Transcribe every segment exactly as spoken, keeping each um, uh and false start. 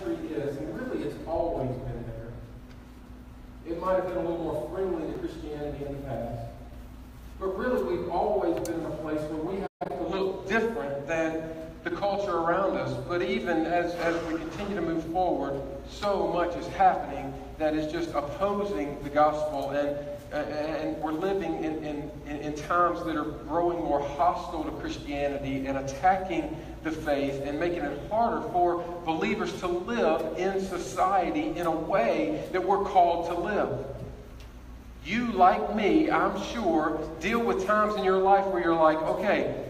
country is, and really it's always been there. It might have been a little more friendly to Christianity in the past, but really we've always been in a place where we have to look different than the culture around us. But even as, as we continue to move forward, so much is happening that is just opposing the gospel, and and we're living in, in, in times that are growing more hostile to Christianity and attacking the faith and making it harder for believers to live in society in a way that we're called to live. You, like me, I'm sure, deal with times in your life where you're like, okay,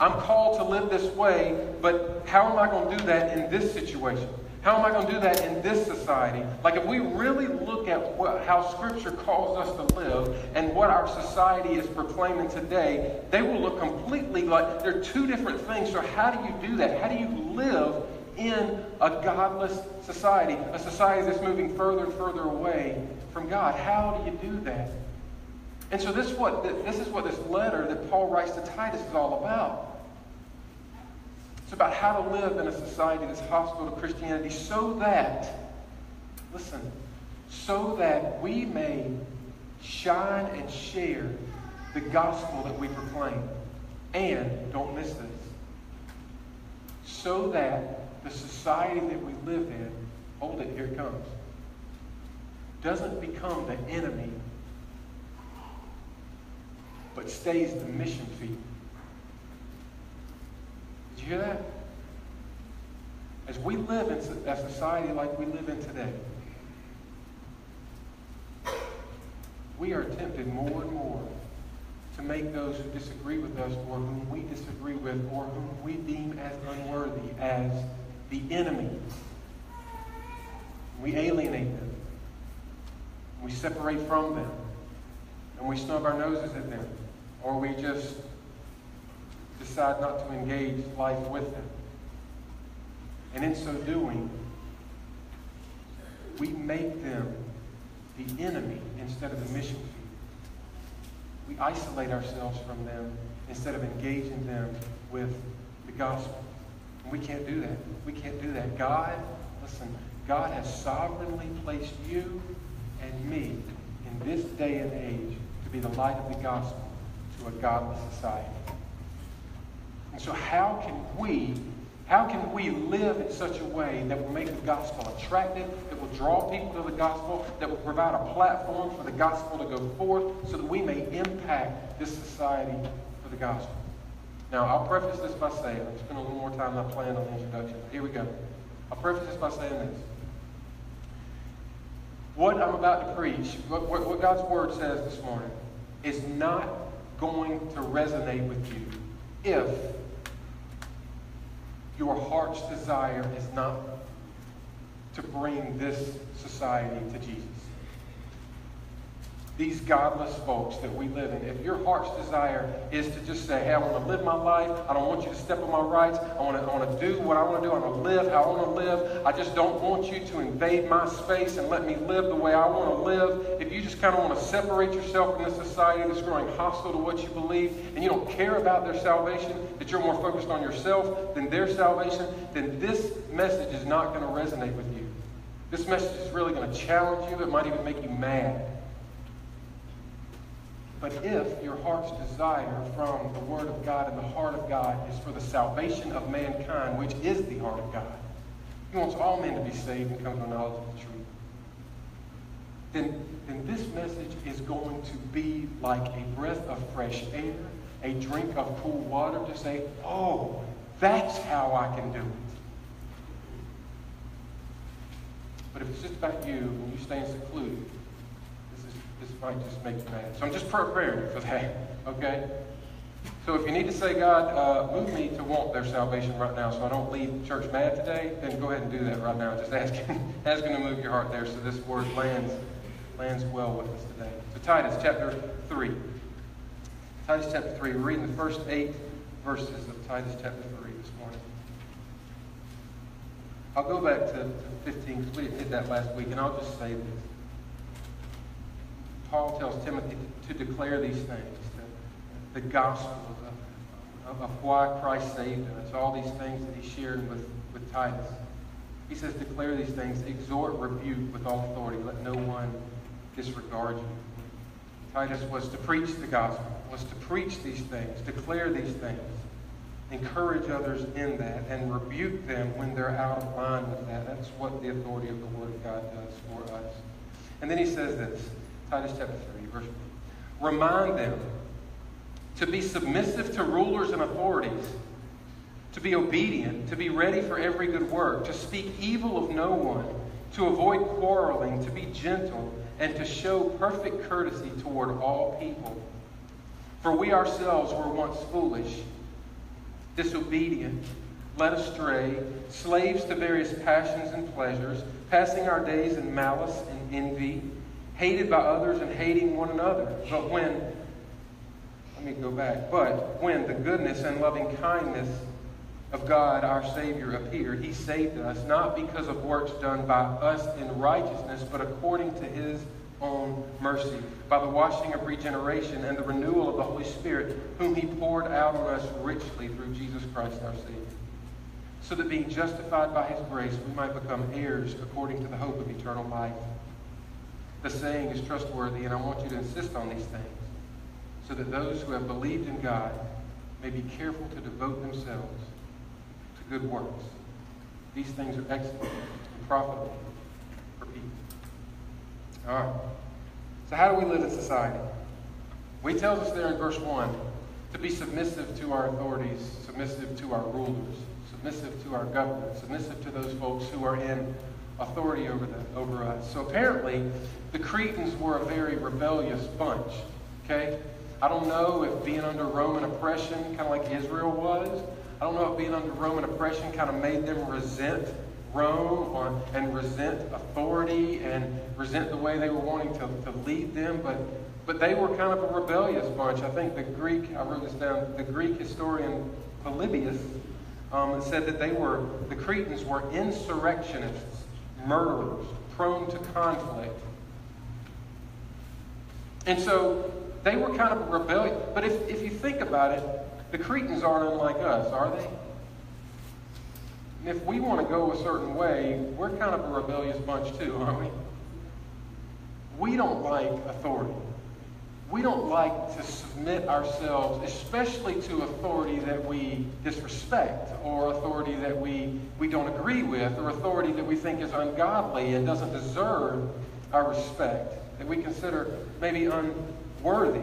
I'm called to live this way, but how am I going to do that in this situation? How am I going to do that in this society? Like, if we really look at what, how Scripture calls us to live and what our society is proclaiming today, they will look completely like they're two different things. So how do you do that? How do you live in a godless society, a society that's moving further and further away from God? How do you do that? And so this is what this is what this letter that Paul writes to Titus is all about. It's about how to live in a society that's hostile to Christianity so that, listen, so that we may shine and share the gospel that we proclaim. And don't miss this. So that the society that we live in, hold it, here it comes, doesn't become the enemy, but stays the mission field. Did you hear that? As we live in a society like we live in today, we are tempted more and more to make those who disagree with us, or whom we disagree with, or whom we deem as unworthy, as the enemy. We alienate them. We separate from them. And we snub our noses at them. Or we just decide not to engage life with them. And in so doing, we make them the enemy instead of the mission field. We isolate ourselves from them instead of engaging them with the gospel. And we can't do that. We can't do that. God, listen, God has sovereignly placed you and me in this day and age to be the light of the gospel to a godless society. And so how can we, how can we live in such a way that will make the gospel attractive, that will draw people to the gospel, that will provide a platform for the gospel to go forth so that we may impact this society for the gospel? Now, I'll preface this by saying, I'll spend a little more time than I planned on the introduction. Here we go. I'll preface this by saying this. What I'm about to preach, what, what, what God's Word says this morning, is not going to resonate with you if your heart's desire is not to bring this society to Jesus. These godless folks that we live in, if your heart's desire is to just say, hey, I want to live my life, I don't want you to step on my rights, I want to, I want to do what I want to do, I want to live how I want to live, I just don't want you to invade my space and let me live the way I want to live. If you just kind of want to separate yourself from this society that's growing hostile to what you believe, and you don't care about their salvation, that you're more focused on yourself than their salvation, then this message is not going to resonate with you. This message is really going to challenge you. It might even make you mad. But if your heart's desire from the Word of God and the heart of God is for the salvation of mankind, which is the heart of God, He wants all men to be saved and come to a knowledge of the truth, then, then this message is going to be like a breath of fresh air, a drink of cool water to say, oh, that's how I can do it. But if it's just about you and you stay secluded, this might just make you mad. So I'm just preparing for that, okay? So if you need to say, God, uh, move me to want their salvation right now so I don't leave church mad today, then go ahead and do that right now. Just ask Him, ask him to move your heart there so this word lands, lands well with us today. So Titus chapter three. Titus chapter three. We're reading the first eight verses of Titus chapter three this morning. I'll go back to fifteen because we didn't hit that last week, and I'll just say this. Paul tells Timothy to, to declare these things, the, the gospel of, of, of why Christ saved us, all these things that he shared with, with Titus. He says, declare these things, exhort, rebuke with all authority. Let no one disregard you. Titus was to preach the gospel, was to preach these things, declare these things, encourage others in that, and rebuke them when they're out of line with that. That's what the authority of the Word of God does for us. And then he says this, Titus chapter three, verse one. Remind them to be submissive to rulers and authorities, to be obedient, to be ready for every good work, to speak evil of no one, to avoid quarreling, to be gentle, and to show perfect courtesy toward all people. For we ourselves were once foolish, disobedient, led astray, slaves to various passions and pleasures, passing our days in malice and envy, hated by others and hating one another. But when, let me go back, but when the goodness and loving kindness of God our Savior appeared, he saved us, not because of works done by us in righteousness, but according to his own mercy, by the washing of regeneration and the renewal of the Holy Spirit, whom he poured out on us richly through Jesus Christ our Savior, so that being justified by his grace, we might become heirs according to the hope of eternal life. The saying is trustworthy, and I want you to insist on these things, so that those who have believed in God may be careful to devote themselves to good works. These things are excellent and profitable for people. All right. So how do we live in society? Well, he tells us there in verse one to be submissive to our authorities, submissive to our rulers, submissive to our government, submissive to those folks who are in authority over, the, over us. So apparently, the Cretans were a very rebellious bunch, okay? I don't know if being under Roman oppression, kind of like Israel was, I don't know if being under Roman oppression kind of made them resent Rome or, and resent authority and resent the way they were wanting to, to lead them, but, but they were kind of a rebellious bunch. I think the Greek, I wrote this down, the Greek historian Polybius um, said that they were, the Cretans were insurrectionists, murderers, prone to conflict. And so they were kind of rebellious. But if, if you think about it, the Cretans aren't unlike us, are they? And if we want to go a certain way, we're kind of a rebellious bunch too, aren't we? We don't like authority. We don't like to submit ourselves, especially to authority that we disrespect or authority that we, we don't agree with or authority that we think is ungodly and doesn't deserve our respect, that we consider maybe unworthy.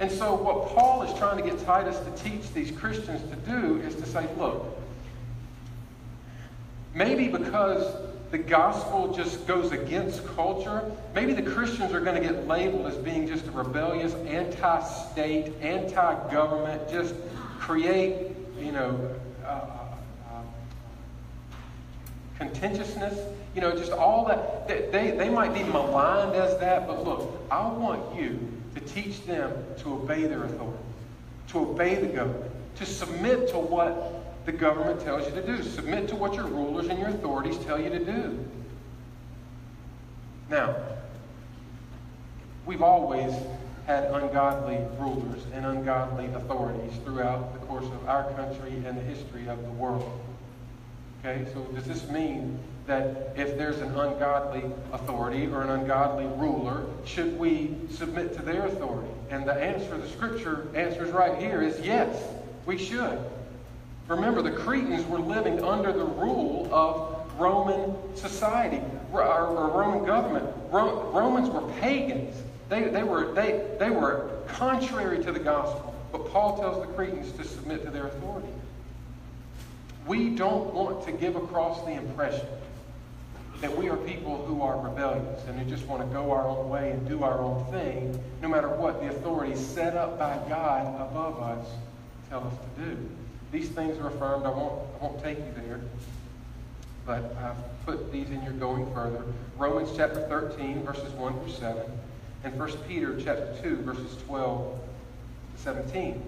And so what Paul is trying to get Titus to teach these Christians to do is to say, look, maybe because the gospel just goes against culture, maybe the Christians are going to get labeled as being just a rebellious, anti-state, anti-government, just create, you know, uh, uh, contentiousness, you know, just all that. They, they, they might be maligned as that, but look, I want you to teach them to obey their authority, to obey the government, to submit to what the government tells you to do. Submit to what your rulers and your authorities tell you to do. Now, we've always had ungodly rulers and ungodly authorities throughout the course of our country and the history of the world. Okay, so does this mean that if there's an ungodly authority or an ungodly ruler, should we submit to their authority? And the answer, the scripture answers right here is yes, we should. Remember, the Cretans were living under the rule of Roman society, or Roman government. Romans were pagans. They, they, were, they, they were contrary to the gospel. But Paul tells the Cretans to submit to their authority. We don't want to give across the impression that we are people who are rebellious and who just want to go our own way and do our own thing, no matter what the authorities set up by God above us tell us to do. These things are affirmed. I won't, I won't take you there, but I've put these in your going further. Romans chapter thirteen, verses one through seven, and First Peter chapter two, verses twelve to seventeen.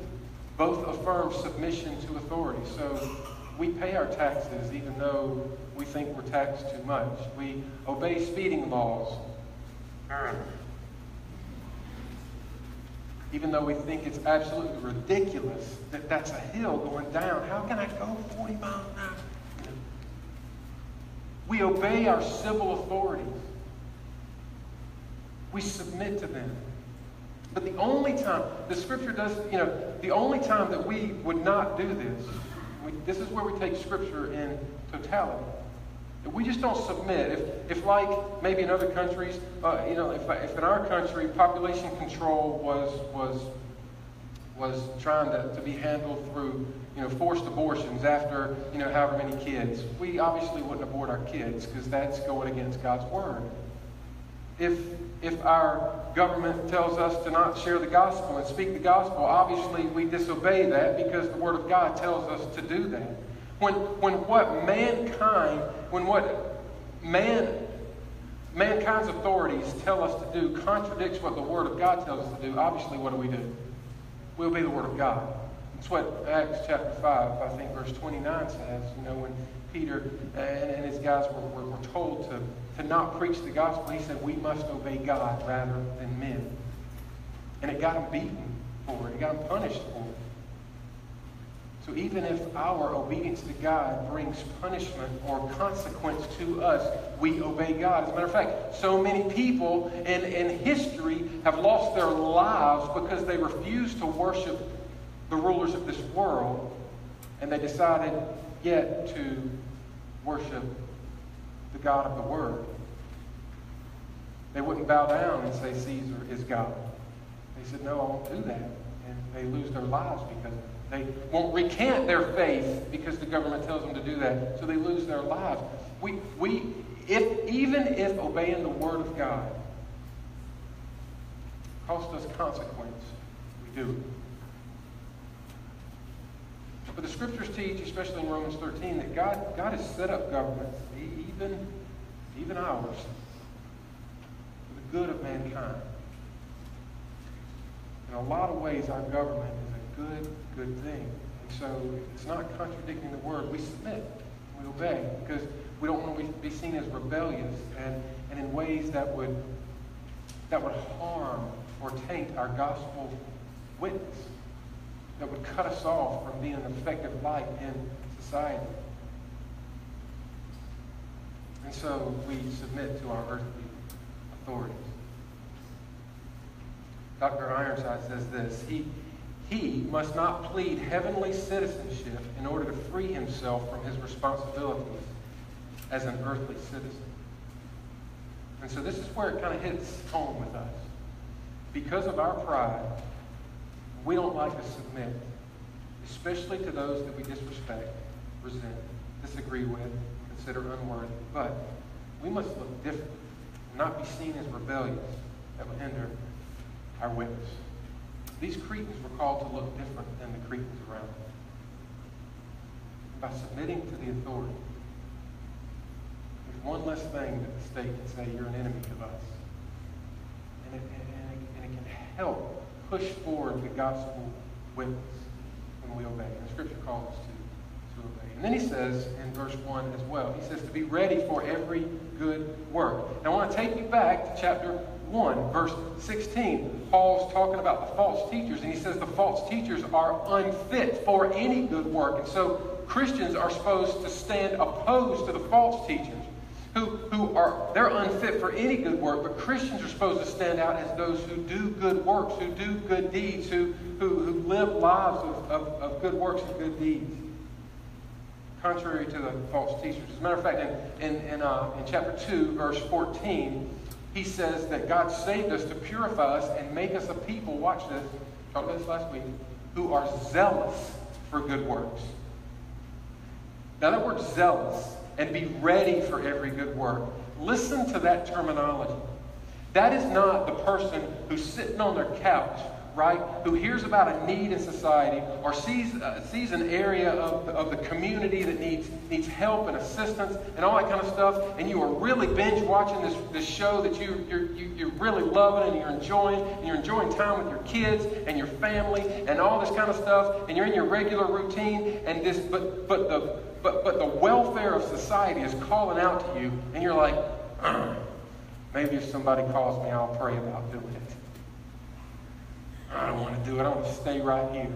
Both affirm submission to authority. So we pay our taxes even though we think we're taxed too much. We obey speeding laws even though we think it's absolutely ridiculous that that's a hill going down. How can I go forty miles an hour? We obey our civil authorities. We submit to them. But the only time, the scripture does, you know, the only time that we would not do this, we, this is where we take scripture in totality. If we just don't submit, if, if like maybe in other countries, uh, you know, if, if in our country population control was, was, was trying to, to be handled through, you know, forced abortions after, you know, however many kids, we obviously wouldn't abort our kids because that's going against God's word. If, if our government tells us to not share the gospel and speak the gospel, obviously we disobey that because the word of God tells us to do that. When, when what mankind, when what man, mankind's authorities tell us to do contradicts what the word of God tells us to do, obviously what do we do? We obey the word of God. That's what Acts chapter five, I think verse twenty-nine says, you know, when Peter and, and his guys were, were, were told to to not preach the gospel, he said, we must obey God rather than men. And it got him beaten for it. It got him punished for it. So even if our obedience to God brings punishment or consequence to us, we obey God. As a matter of fact, so many people in, in history have lost their lives because they refused to worship the rulers of this world, and they decided yet to worship the God of the Word. They wouldn't bow down and say Caesar is God. They said, no, I won't do that. And they lose their lives because they won't recant their faith because the government tells them to do that. So they lose their lives. We, we, if, even if obeying the Word of God costs us consequence, we do it. But the Scriptures teach, especially in Romans thirteen, that God, God has set up government. He, Even, even ours, for the good of mankind. In a lot of ways, our government is a good, good thing. And so it's not contradicting the word. We submit, we obey, because we don't want to be seen as rebellious and, and in ways that would, that would harm or taint our gospel witness, that would cut us off from being an effective light in society. And so we submit to our earthly authorities. Doctor Ironside says this, he, he must not plead heavenly citizenship in order to free himself from his responsibilities as an earthly citizen. And so this is where it kind of hits home with us. Because of our pride, we don't like to submit, especially to those that we disrespect, resent, disagree with, consider unworthy, but we must look different and not be seen as rebellious that would hinder our witness. These Cretans were called to look different than the Cretans around them. And by submitting to the authority, there's one less thing that the state can say, you're an enemy of us. And it, and it, and it can help push forward the gospel witness when we obey. And the Scripture calls us to. And then he says in verse one as well, he says to be ready for every good work. And I want to take you back to chapter one, verse sixteen. Paul's talking about the false teachers, and he says the false teachers are unfit for any good work. And so Christians are supposed to stand opposed to the false teachers who, who are, they're unfit for any good work, but Christians are supposed to stand out as those who do good works, who do good deeds, who, who, who live lives of, of, of good works and good deeds. Contrary to the false teachers. As a matter of fact, in, in, in, uh, in chapter two, verse fourteen, he says that God saved us to purify us and make us a people, watch this, talked about this last week, who are zealous for good works. Now that word zealous, and be ready for every good work, listen to that terminology. That is not the person who's sitting on their couch, right, who hears about a need in society or sees uh, sees an area of the, of the community that needs needs help and assistance and all that kind of stuff, and you are really binge watching this this show that you you're you, you're really loving and you're enjoying and you're enjoying time with your kids and your family and all this kind of stuff, and you're in your regular routine, and this but but the but but the welfare of society is calling out to you, and you're like, maybe if somebody calls me, I'll pray about doing it. I don't want to do it. I want to stay right here.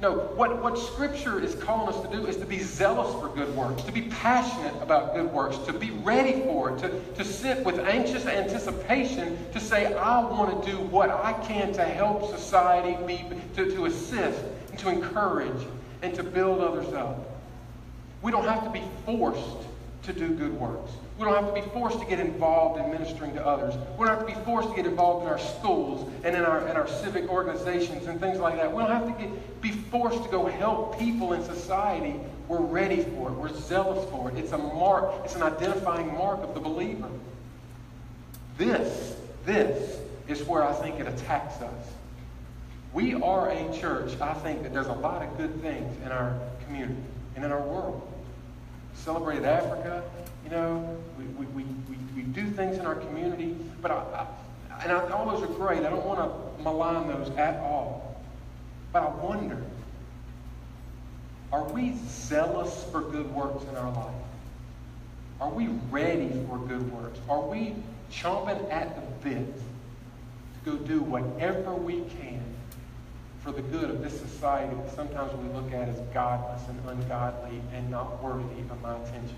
No, what, what Scripture is calling us to do is to be zealous for good works, to be passionate about good works, to be ready for it, to, to sit with anxious anticipation, to say, I want to do what I can to help society, be, to, to assist, and to encourage, and to build others up. We don't have to be forced to do good works. We don't have to be forced to get involved in ministering to others. We don't have to be forced to get involved in our schools and in our, in our civic organizations and things like that. We don't have to get, be forced to go help people in society. We're ready for it. We're zealous for it. It's a mark. It's an identifying mark of the believer. This, this is where I think it attacks us. We are a church, I think, that does a lot of good things in our community and in our world. Celebrated Africa, you know, we, we, we, we do things in our community, but I, I, and I, all those are great. I don't want to malign those at all. But I wonder, are we zealous for good works in our life? Are we ready for good works? Are we chomping at the bit to go do whatever we can for the good of this society that sometimes we look at as godless and ungodly and not worthy of my attention?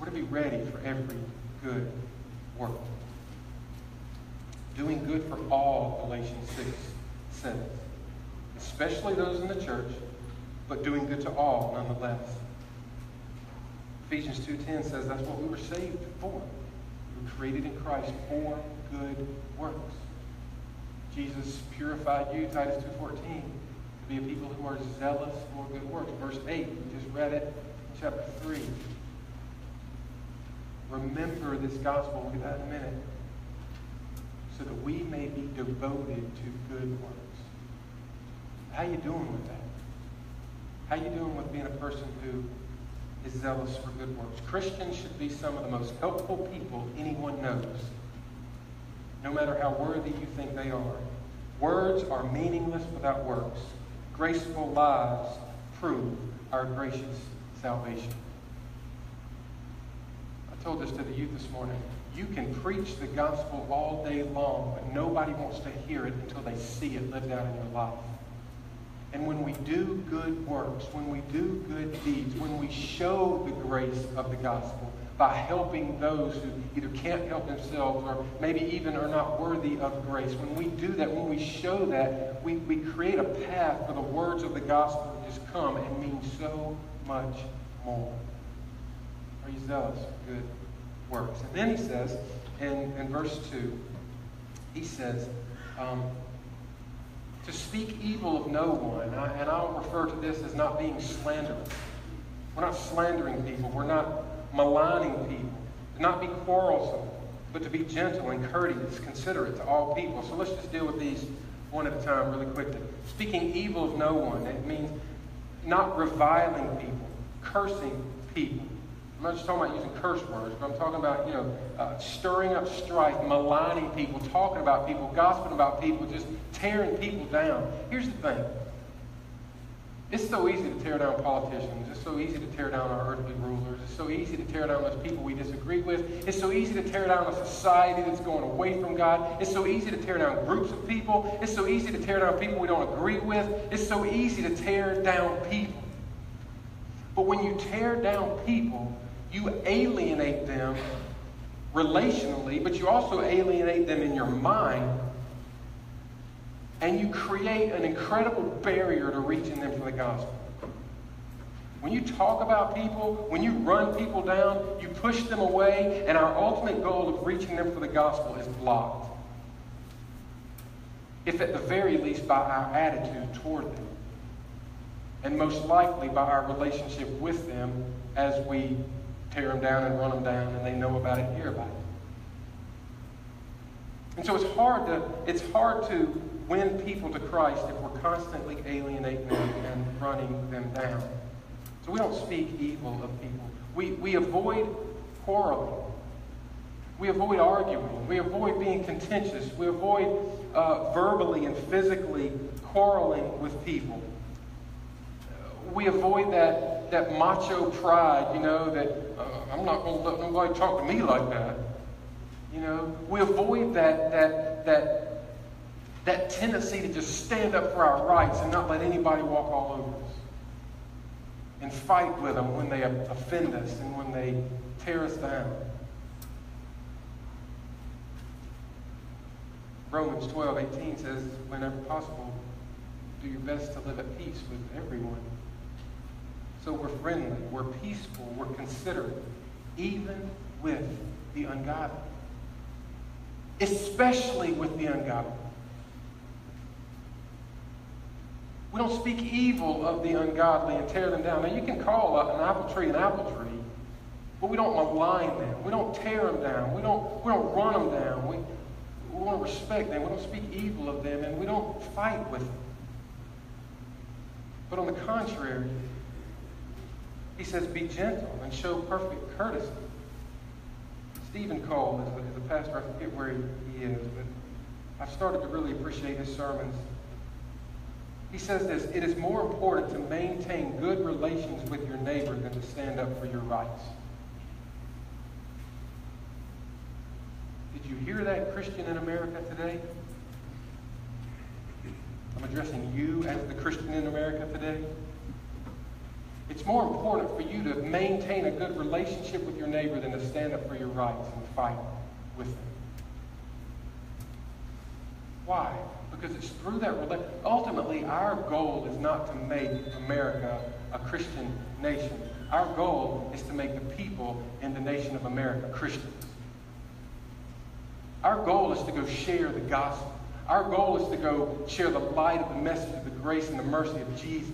We're to be ready for every good work. Doing good for all, Galatians six says, especially those in the church, but doing good to all nonetheless. Ephesians two ten says that's what we were saved for. We were created in Christ for good works. Jesus purified you, Titus two fourteen, to be a people who are zealous for good works. Verse eight, we just read it in chapter three. Remember this gospel, we'll get that in a minute, so that we may be devoted to good works. How you doing with that? How you doing with being a person who is zealous for good works? Christians should be some of the most helpful people anyone knows, no matter how worthy you think they are. Words are meaningless without works. Graceful lives prove our gracious salvation. I told this to the youth this morning. You can preach the gospel all day long, but nobody wants to hear it until they see it lived out in your life. And when we do good works, when we do good deeds, when we show the grace of the gospel, by helping those who either can't help themselves or maybe even are not worthy of grace. When we do that, when we show that, we, we create a path for the words of the gospel that just come and mean so much more. Are you zealous for good works? And then he says, in, in verse two, he says, um, to speak evil of no one, and, I, and I'll refer to this as not being slanderous. We're not slandering people. We're not maligning people, to not be quarrelsome, but to be gentle and courteous, considerate to all people. So let's just deal with these one at a time really quickly. Speaking evil of no one, it means not reviling people, cursing people. I'm not just talking about using curse words, but I'm talking about, you know, uh, stirring up strife, maligning people, talking about people, gossiping about people, just tearing people down. Here's the thing. It's so easy to tear down politicians. It's so easy to tear down our earthly rulers. It's so easy to tear down those people we disagree with. It's so easy to tear down a society that's going away from God. It's so easy to tear down groups of people. It's so easy to tear down people we don't agree with. It's so easy to tear down people. But when you tear down people, you alienate them relationally, but you also alienate them in your mind. And you create an incredible barrier to reaching them for the gospel. When you talk about people, when you run people down, you push them away, and our ultimate goal of reaching them for the gospel is blocked. If at the very least by our attitude toward them, and most likely by our relationship with them as we tear them down and run them down, and they know about it and hear about it. And so it's hard to, it's hard to win people to Christ if we're constantly alienating them and running them down. So we don't speak evil of people. We, we avoid quarreling. We avoid arguing. We avoid being contentious. We avoid uh, verbally and physically quarreling with people. We avoid that, that macho pride, you know, that uh, I'm not going to let nobody talk to me like that. You know, we avoid that, that, that That tendency to just stand up for our rights and not let anybody walk all over us. And fight with them when they offend us and when they tear us down. Romans twelve eighteen says, whenever possible, do your best to live at peace with everyone. So we're friendly, we're peaceful, we're considerate, even with the ungodly. Especially with the ungodly. We don't speak evil of the ungodly and tear them down. Now, you can call an apple tree an apple tree, but we don't malign them. We don't tear them down. We don't, we don't run them down. We, we want to respect them. We don't speak evil of them, and we don't fight with them. But on the contrary, he says, be gentle and show perfect courtesy. Stephen Cole is a, is a pastor. I forget where he, he is, but I've started to really appreciate his sermons. He says this, it is more important to maintain good relations with your neighbor than to stand up for your rights. Did you hear that, Christian in America today? I'm addressing you as the Christian in America today. It's more important for you to maintain a good relationship with your neighbor than to stand up for your rights and fight with them. Why? Because it's through that relationship. Ultimately, our goal is not to make America a Christian nation. Our goal is to make the people in the nation of America Christians. Our goal is to go share the gospel. Our goal is to go share the light of the message of the grace and the mercy of Jesus.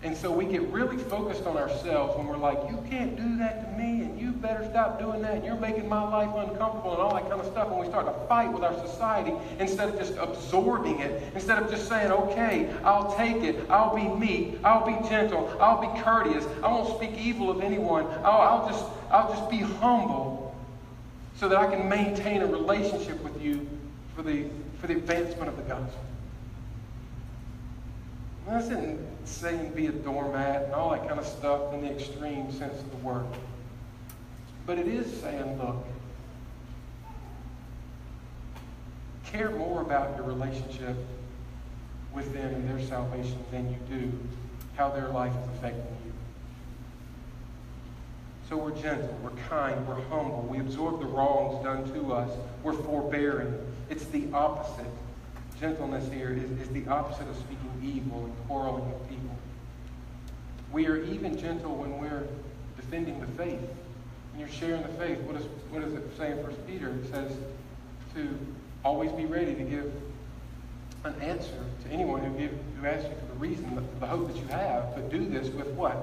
And so we get really focused on ourselves when we're like, you can't do that to me, and you better stop doing that, and you're making my life uncomfortable, and all that kind of stuff. And we start to fight with our society instead of just absorbing it, instead of just saying, okay, I'll take it, I'll be meek, I'll be gentle, I'll be courteous, I won't speak evil of anyone, I'll, I'll, just, I'll just be humble so that I can maintain a relationship with you for the, for the advancement of the gospel. That isn't saying be a doormat and all that kind of stuff in the extreme sense of the word. But it is saying, look, care more about your relationship with them and their salvation than you do how their life is affecting you. So we're gentle, we're kind, we're humble, we absorb the wrongs done to us, we're forbearing. It's the opposite. Gentleness here is, is the opposite of speaking evil and quarreling with people. We are even gentle when we're defending the faith. When you're sharing the faith, what, is, what does it say in First Peter? It says to always be ready to give an answer to anyone who, give, who asks you for the reason, the, the hope that you have, but do this with what?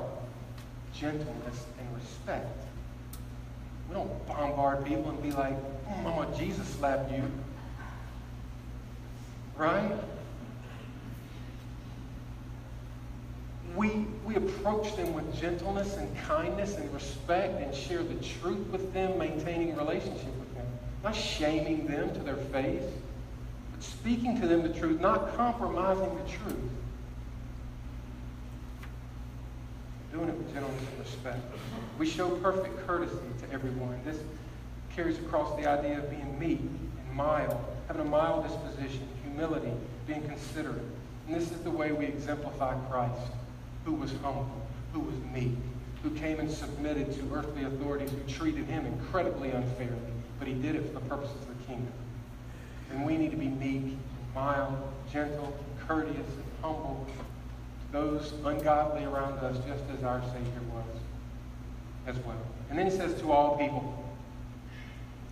Gentleness and respect. We don't bombard people and be like, mm, Mama, Jesus slapped you. Right? We, we approach them with gentleness and kindness and respect and share the truth with them, maintaining a relationship with them. Not shaming them to their face, but speaking to them the truth, not compromising the truth. Doing it with gentleness and respect. We show perfect courtesy to everyone. This carries across the idea of being meek and mild, having a mild disposition, humility, being considerate. And this is the way we exemplify Christ, who was humble, who was meek, who came and submitted to earthly authorities who treated him incredibly unfairly, but he did it for the purposes of the kingdom. And we need to be meek, mild, gentle, courteous, and humble to those ungodly around us, just as our Savior was as well. And then he says to all people,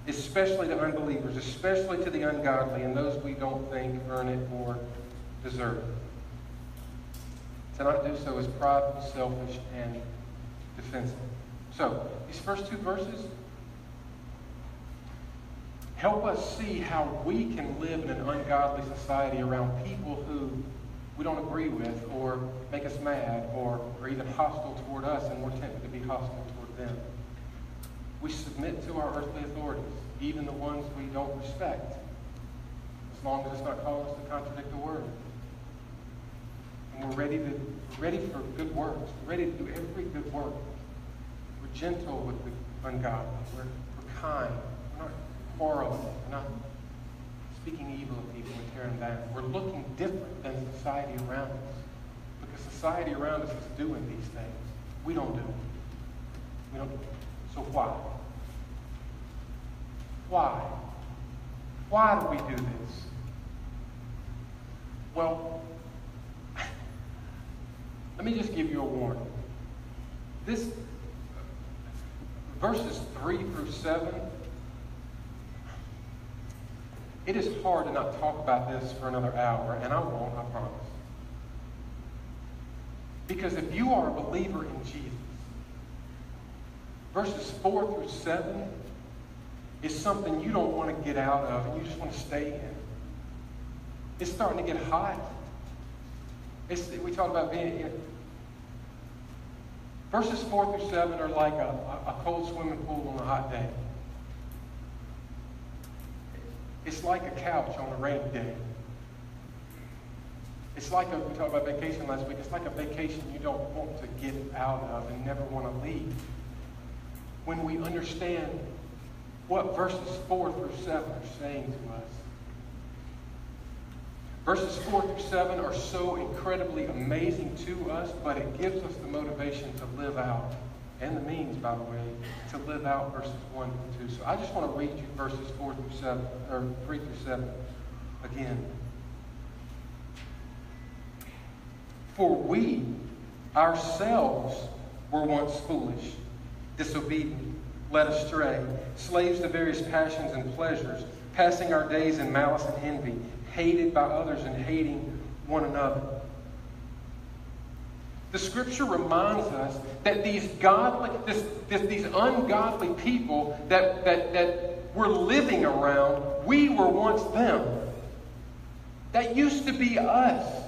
especially to unbelievers, especially to the ungodly and those we don't think earn it or deserve it. To not do so is prideful, selfish, and defensive. So, these first two verses help us see how we can live in an ungodly society around people who we don't agree with or make us mad or are even hostile toward us and we're tempted to be hostile toward them. We submit to our earthly authorities, even the ones we don't respect, as long as it's not calling us to contradict the word. And we're ready, to, ready for good works. We're ready to do every good work. We're gentle with the ungodly. We're, we're kind. We're not quarreling. We're not speaking evil of people and tearing down. We're looking different than society around us, because society around us is doing these things. We don't do them. We don't do them. So why? Why? Why do we do this? Well, let me just give you a warning. This verses three through seven. It is hard to not talk about this for another hour, and I won't, I promise. Because if you are a believer in Jesus, verses four through seven is something you don't want to get out of, and you just want to stay in. It's starting to get hot. It's, we talked about being here. Verses four through seven are like a, a cold swimming pool on a hot day. It's like a couch on a rainy day. It's like, a, we talked about vacation last week, it's like a vacation you don't want to get out of and never want to leave. When we understand what verses four through seven are saying to us. Verses four through seven are so incredibly amazing to us, but it gives us the motivation to live out, and the means, by the way, to live out verses one and two. So I just want to read you verses four through seven, or three through seven again. For we ourselves were once foolish, disobedient, led astray, slaves to various passions and pleasures, passing our days in malice and envy, hated by others and hating one another. The scripture reminds us that these godly, this, this, these ungodly people that, that, that we're living around, we were once them. That used to be us.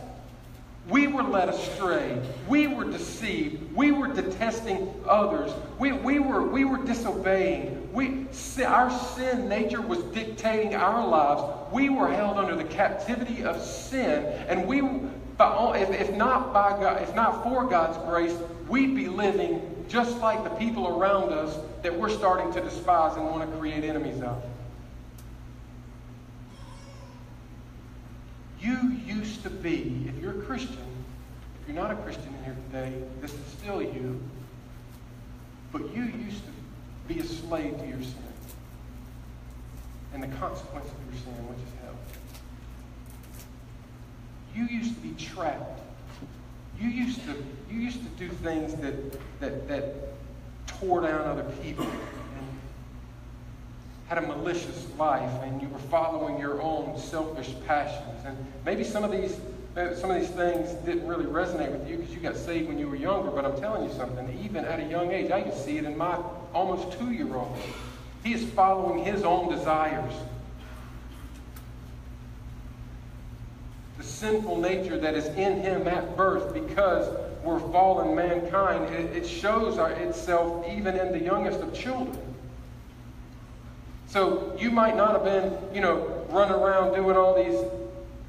We were led astray. We were deceived. We were detesting others. We, we, were, we were disobeying. We, our sin nature was dictating our lives. We were held under the captivity of sin, and we... But if not by God, if not for God's grace, we'd be living just like the people around us that we're starting to despise and want to create enemies of. You used to be, if you're a Christian, if you're not a Christian in here today, this is still you, but you used to be a slave to your sin and the consequence of your sin, which is hell. You used to be trapped. You used to, you used to do things that, that, that tore down other people and had a malicious life, and you were following your own selfish passions. And maybe some of these, some of these things didn't really resonate with you because you got saved when you were younger, but I'm telling you something, even at a young age, I can see it in my almost two-year-old. He is following his own desires. The sinful nature that is in him at birth, because we're fallen mankind, it, it shows our, itself even in the youngest of children. So you might not have been, you know, running around doing all these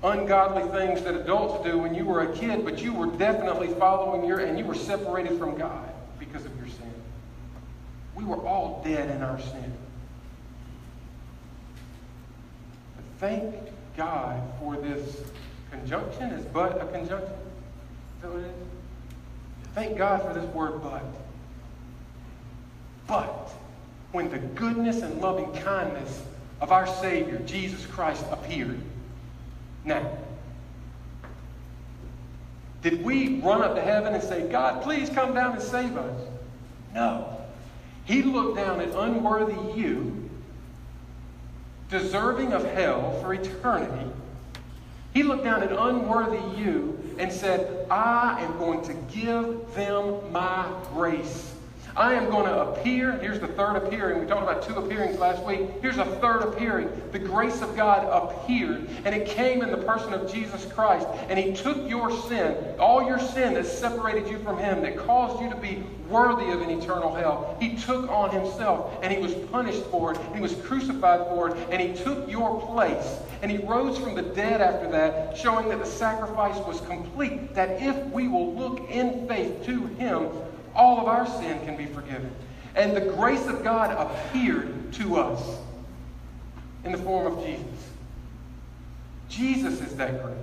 ungodly things that adults do when you were a kid, but you were definitely following your, and you were separated from God because of your sin. We were all dead in our sin. But thank God for this. Conjunction is but a conjunction. Is that what it is? Thank God for this word, but. But when the goodness and loving kindness of our Savior, Jesus Christ, appeared. Now, did we run up to heaven and say, God, please come down and save us? No. He looked down at unworthy you, deserving of hell for eternity. He looked down at unworthy you and said, I am going to give them my grace. I am going to appear. Here's the third appearing. We talked about two appearings last week. Here's a third appearing. The grace of God appeared, and it came in the person of Jesus Christ. And he took your sin, all your sin that separated you from him, that caused you to be worthy of an eternal hell. He took on himself, and he was punished for it. He was crucified for it, and he took your place. And he rose from the dead after that, showing that the sacrifice was complete, that if we will look in faith to him, all of our sin can be forgiven. And the grace of God appeared to us in the form of Jesus. Jesus is that grace.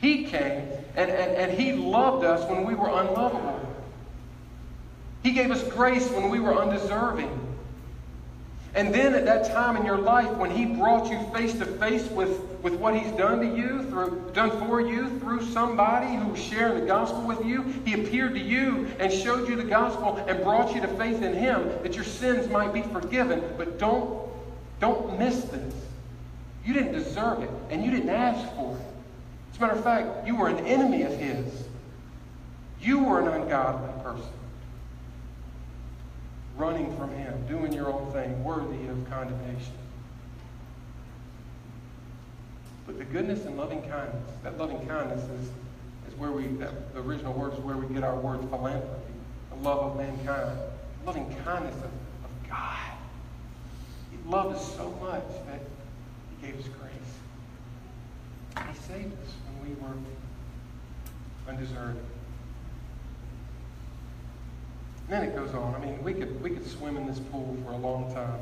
He came and, and, and He loved us when we were unlovable. He gave us grace when we were undeserving. And then at that time in your life when He brought you face to face with, with what He's done to you, through, done for you through somebody who was sharing the gospel with you, He appeared to you and showed you the gospel and brought you to faith in Him that your sins might be forgiven. But don't, don't miss this. You didn't deserve it, and you didn't ask for it. As a matter of fact, you were an enemy of His. You were an ungodly person, running from Him, doing your own thing, worthy of condemnation. But the goodness and loving kindness, that loving kindness is, is where we, that, the original word is where we get our word philanthropy, the love of mankind, the loving kindness of, of God. He loved us so much that He gave us grace. He saved us when we were undeserving. And then it goes on. I mean, we could, we could swim in this pool for a long time.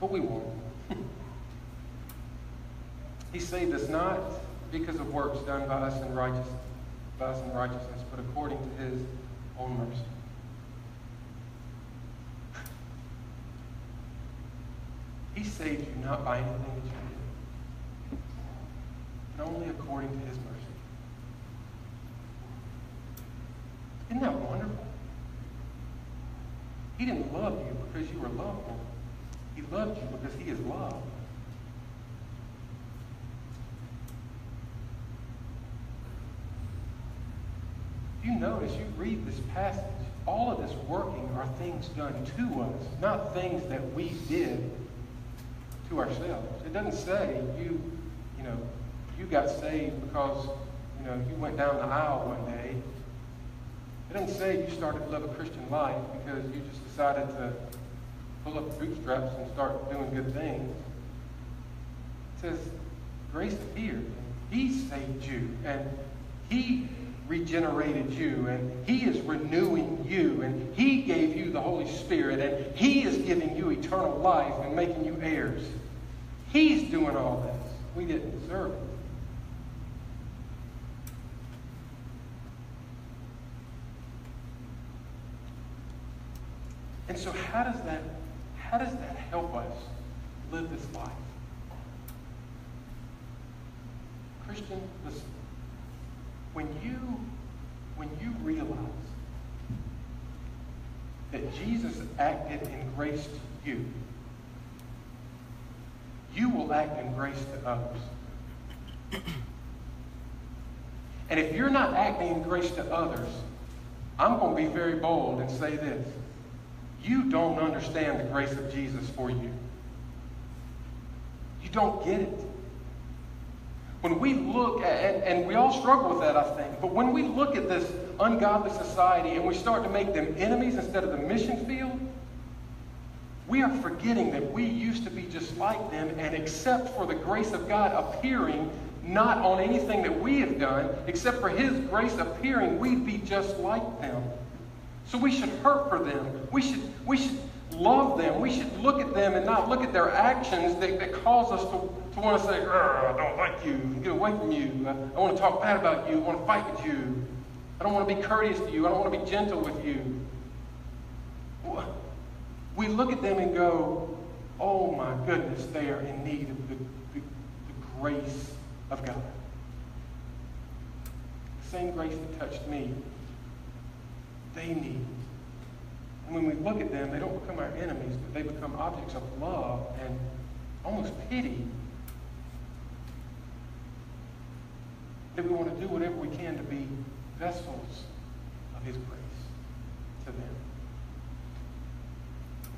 But we won't. He saved us not because of works done by us in righteousness, by us in righteousness, but according to His own mercy. He saved you not by anything that you did, but only according to His mercy. Isn't that wonderful? He didn't love you because you were lovable. He loved you because He is love. If you notice, you read this passage, all of this working are things done to us, not things that we did to ourselves. It doesn't say you, you know, you got saved because, you know, you went down the aisle one day. It doesn't say you started to live a Christian life because you just decided to pull up the bootstraps and start doing good things. It says grace appeared. He saved you, and He regenerated you, and He is renewing you, and He gave you the Holy Spirit, and He is giving you eternal life and making you heirs. He's doing all this. We didn't deserve it. And so how does that, how does that help us live this life? Christian, listen. When you, when you realize that Jesus acted in grace to you, you will act in grace to others. And if you're not acting in grace to others, I'm going to be very bold and say this. You don't understand the grace of Jesus for you. You don't get it. When we look at, and, and we all struggle with that, I think, but when we look at this ungodly society and we start to make them enemies instead of the mission field, we are forgetting that we used to be just like them, and except for the grace of God appearing, not on anything that we have done, except for His grace appearing, we'd be just like them. So we should hurt for them. We should, we should love them. We should look at them and not look at their actions that, that cause us to, to want to say, I don't like you. Get away from you. I, I want to talk bad about you. I want to fight with you. I don't want to be courteous to you. I don't want to be gentle with you. We look at them and go, oh my goodness, they are in need of the, the, the grace of God. The same grace that touched me, they need. And when we look at them, they don't become our enemies, but they become objects of love and almost pity. That we want to do whatever we can to be vessels of His grace to them.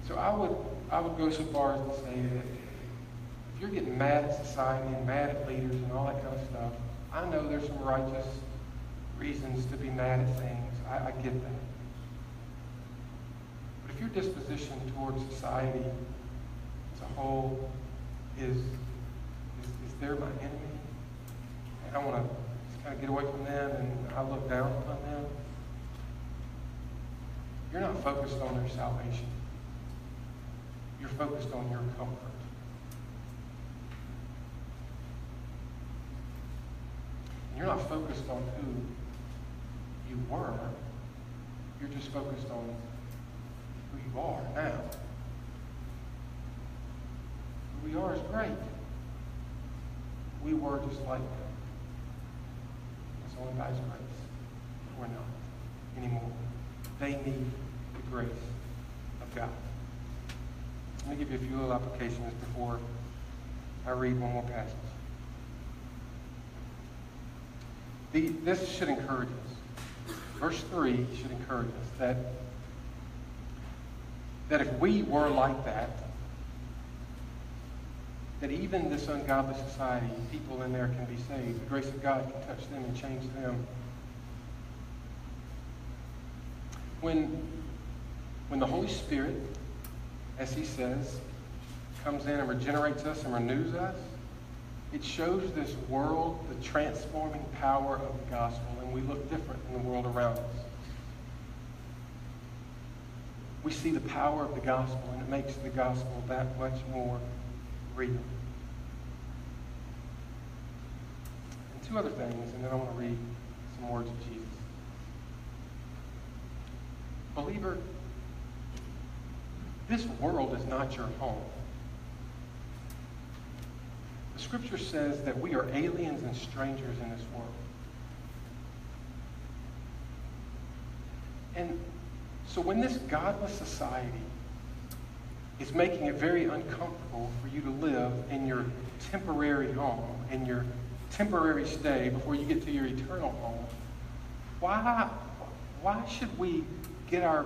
So I would, I would go so far as to say that if you're getting mad at society and mad at leaders and all that kind of stuff, I know there's some righteous reasons to be mad at things. I, I get that. But if your disposition towards society as a whole is, is, is they're my enemy, and I want to just kind of get away from them and I look down upon them, you're not focused on their salvation. You're focused on your comfort. You're not focused on who you were. You're just focused on who you are now. Who we are is great. We were just like them. It's only by His grace. We're not anymore. They need the grace of God. Let me give you a few little applications before I read one more passage. The, this should encourage us. Verse three should encourage us that, that if we were like that, that even this ungodly society, people in there can be saved. The grace of God can touch them and change them. When, when the Holy Spirit, as he says, comes in and regenerates us and renews us, it shows this world the transforming power of the gospel, and we look different in the world around us. We see the power of the gospel, and it makes the gospel that much more real. And two other things, and then I want to read some words of Jesus. Believer, this world is not your home. The scripture says that we are aliens and strangers in this world. And so when this godless society is making it very uncomfortable for you to live in your temporary home, in your temporary stay before you get to your eternal home, why, why should we get our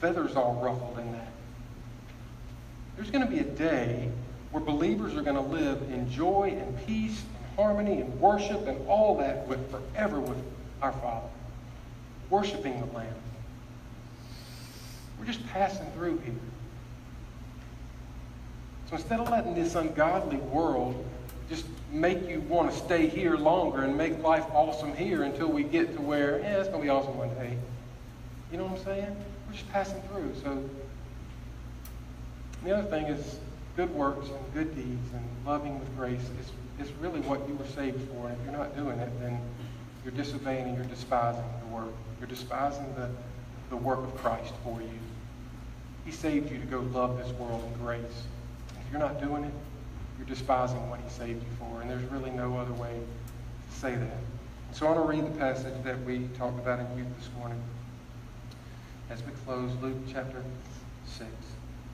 feathers all ruffled in that? There's going to be a day where believers are going to live in joy and peace and harmony and worship and all that with forever with our Father, worshiping the Lamb. We're just passing through here. So instead of letting this ungodly world just make you want to stay here longer and make life awesome here until we get to where, yeah, it's going to be awesome one day. You know what I'm saying? We're just passing through. So the other thing is good works and good deeds and loving with grace is, is really what you were saved for. And if you're not doing it, then you're disobeying and you're despising the work. You're despising the, the work of Christ for you. He saved you to go love this world in grace. If you're not doing it, you're despising what he saved you for. And there's really no other way to say that. So I want to read the passage that we talked about in youth this morning. As we close, Luke chapter six.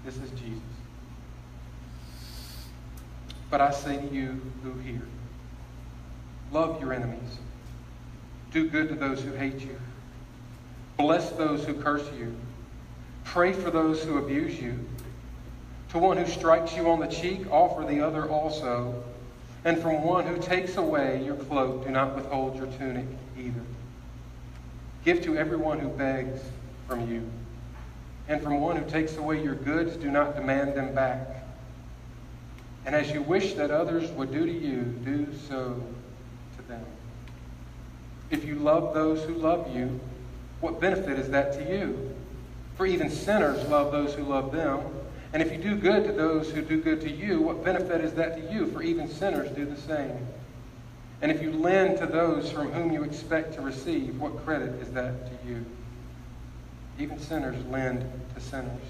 This is Jesus. But I say to you who hear, love your enemies. Do good to those who hate you. Bless those who curse you. Pray for those who abuse you. To one who strikes you on the cheek, offer the other also. And from one who takes away your cloak, do not withhold your tunic either. Give to everyone who begs from you. And from one who takes away your goods, do not demand them back. And as you wish that others would do to you, do so to them. If you love those who love you, what benefit is that to you? For even sinners love those who love them. And if you do good to those who do good to you, what benefit is that to you? For even sinners do the same. And if you lend to those from whom you expect to receive, what credit is that to you? Even sinners lend to sinners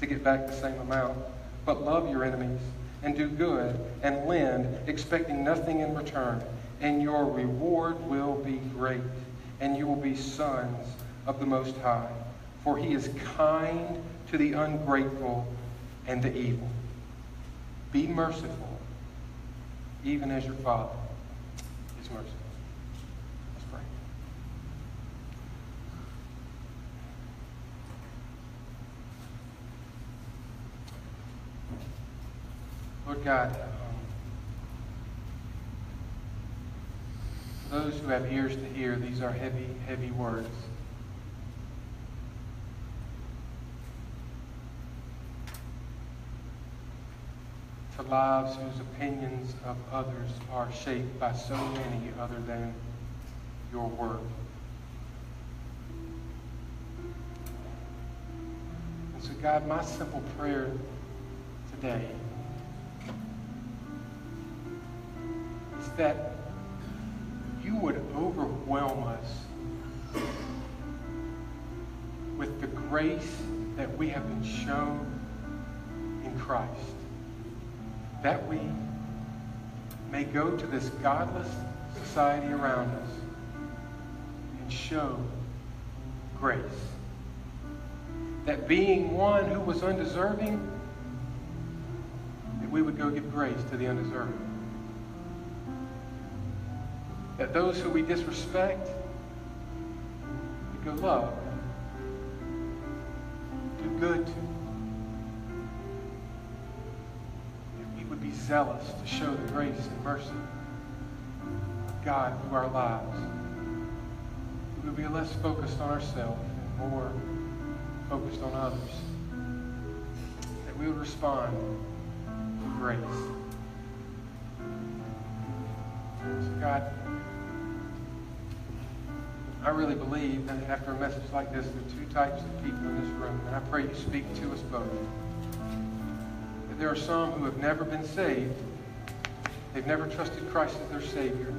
to get back the same amount. But love your enemies and do good and lend, expecting nothing in return. And your reward will be great, and you will be sons of the Most High. For he is kind to the ungrateful and the evil. Be merciful, even as your Father is merciful. Lord God, um, for those who have ears to hear, these are heavy, heavy words. To lives whose opinions of others are shaped by so many other than your word. And so, God, my simple prayer today that you would overwhelm us with the grace that we have been shown in Christ, that we may go to this godless society around us and show grace. That being one who was undeserving, that we would go give grace to the undeserving. That those who we disrespect, we go love, do good to. That we would be zealous to show the grace and mercy of God through our lives. We would be less focused on ourselves and more focused on others. That we would respond to grace. So God, I really believe that after a message like this, there are two types of people in this room, and I pray you speak to us both. That there are some who have never been saved. They've never trusted Christ as their Savior.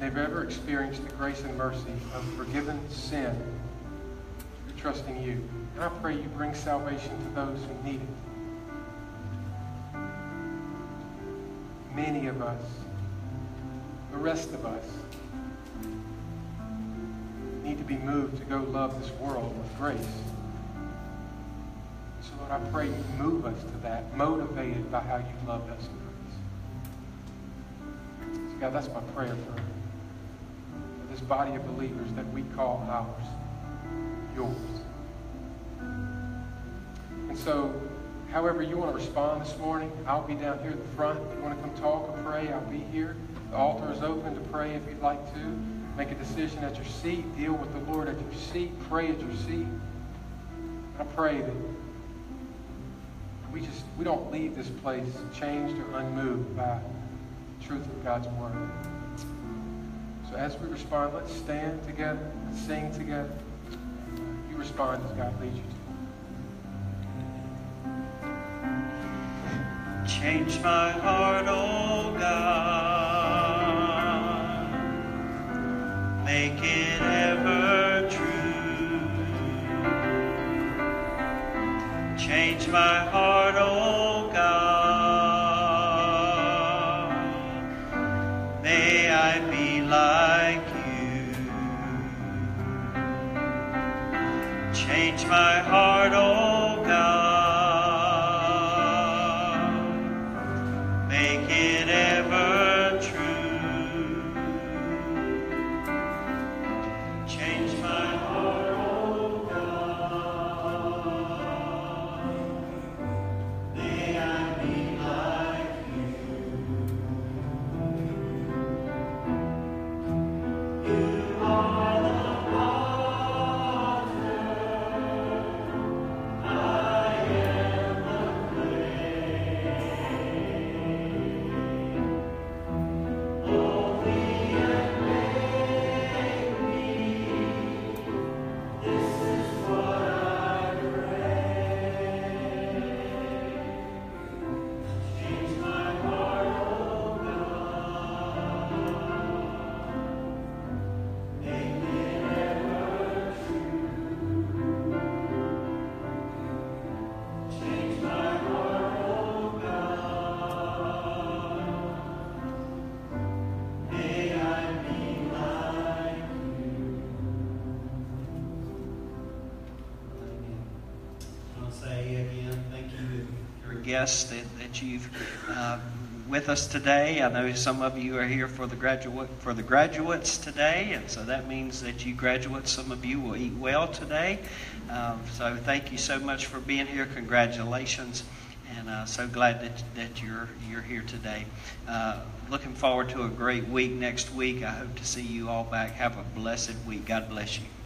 They've never experienced the grace and mercy of forgiven sin through trusting you. And I pray you bring salvation to those who need it. Many of us, the rest of us, need to be moved to go love this world with grace. So Lord, I pray you move us to that, motivated by how you loved us in grace. So God, that's my prayer for this body of believers that we call ours, yours. And so, however you want to respond this morning, I'll be down here at the front. If you want to come talk or pray, I'll be here. The altar is open to pray if you'd like to. Make a decision at your seat. Deal with the Lord at your seat. Pray at your seat. I pray that we just we don't leave this place changed or unmoved by the truth of God's word. So as we respond, let's stand together, let's sing together. You respond as God leads you to. Change my heart, oh God. Make it ever true. Change my heart, oh God. May I be like you. Change my heart, oh God. Make it ever true. Guests that, that you've uh, with us today. I know some of you are here for the graduate for the graduates today, and so that means that you graduates, some of you will eat well today. Um, so thank you so much for being here. Congratulations, and uh, so glad that, that you're you're here today. Uh, looking forward to a great week next week. I hope to see you all back. Have a blessed week. God bless you.